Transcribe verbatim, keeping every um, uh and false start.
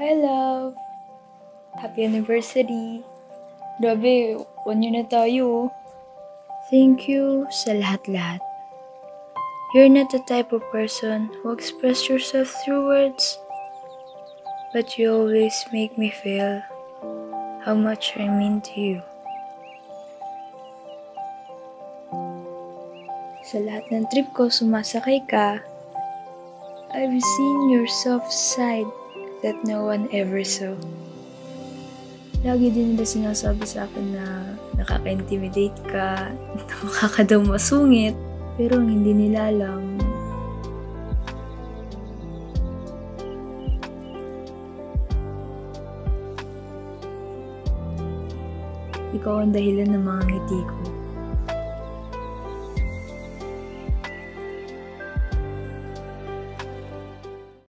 Hi love! Happy anniversary! Grabe, one year na tayo. Thank you sa lahat-lahat. You're not the type of person who express yourself through words, but you always make me feel how much I mean to you. Sa lahat ng trip ko, sumasakay ka. I've seen your soft side that no one ever saw. Lagi din nila sinasabi sa akin na nakaka-intimidate ka, nakaka daw masungit, pero ang hindi nila alam. Ikaw ang dahilan ng mga ngiti ko.